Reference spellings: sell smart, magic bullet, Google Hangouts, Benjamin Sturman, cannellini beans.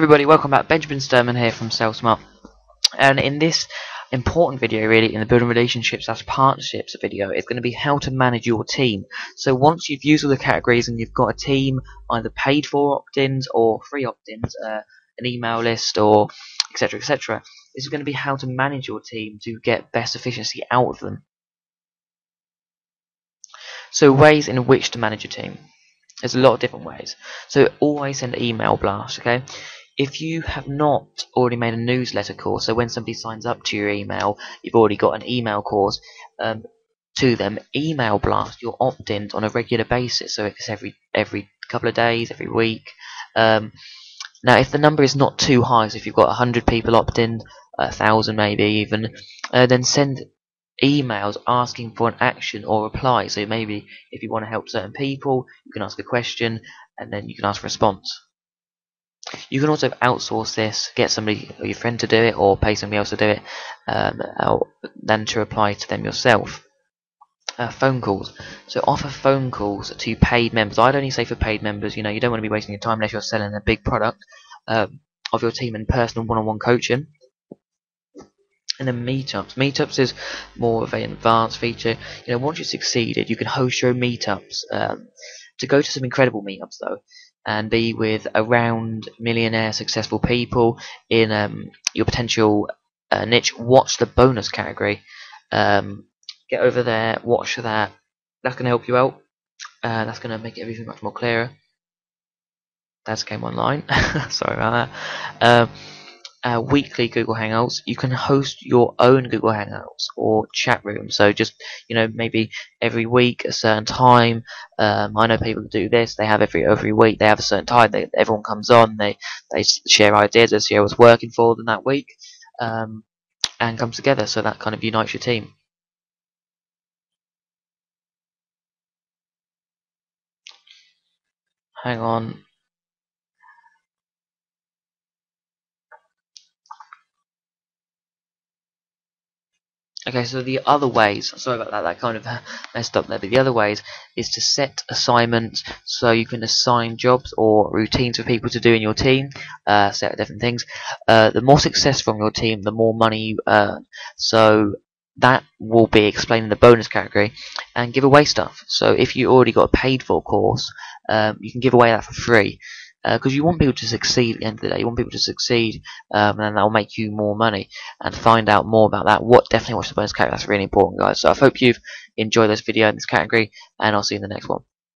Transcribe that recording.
Everybody, welcome back. Benjamin Sturman here from Sell Smart, and in this important video, really, in the building relationships / partnerships video, it's going to be how to manage your team. So once you've used all the categories and you've got a team, either paid for opt-ins or free opt-ins, an email list, or etc., etc., this is going to be how to manage your team to get best efficiency out of them. So ways in which to manage your team. There's a lot of different ways. So always send an email blast, okay? If you have not already made a newsletter course, so when somebody signs up to your email, you've already got an email course to them, email blast your opt-ins on a regular basis. So if it's every couple of days, every week. Now, if the number is not too high, so if you've got 100 people opt-in, 1,000 maybe even, then send emails asking for an action or reply. So maybe if you want to help certain people, you can ask a question and then you can ask a response. You can also outsource this, get somebody or your friend to do it, or pay somebody else to do it, than to reply to them yourself. Phone calls. So offer phone calls to paid members. I'd only say for paid members. You know, you don't want to be wasting your time unless you're selling a big product of your team in personal one-on-one coaching. And then meetups. Meetups is more of an advanced feature. You know, once you've succeeded, you can host your own meetups. To go to some incredible meetups though, and be with around millionaire successful people in your potential niche. Watch the bonus category. Get over there, watch that. That's going to help you out. That's going to make everything much more clearer. That's came online. Sorry about that. Weekly Google Hangouts. You can host your own Google Hangouts or chat room. So just, you know, maybe every week a certain time. I know people do this. They have every week. They have a certain time. Everyone comes on. They share ideas. They share what's working for them that week, and comes together. So that kind of unites your team. Hang on. Okay, so the other ways, sorry about that, that kind of messed up there, but the other ways is to set assignments. So you can assign jobs or routines for people to do in your team, set different things. The more success from your team, the more money you earn. So that will be explained in the bonus category. And give away stuff. So if you already got a paid for course, you can give away that for free. Because you want people to succeed at the end of the day. You want people to succeed, and that will make you more money. And find out more about that. Definitely watch the bonus category. That's really important, guys. So I hope you've enjoyed this video in this category, and I'll see you in the next one.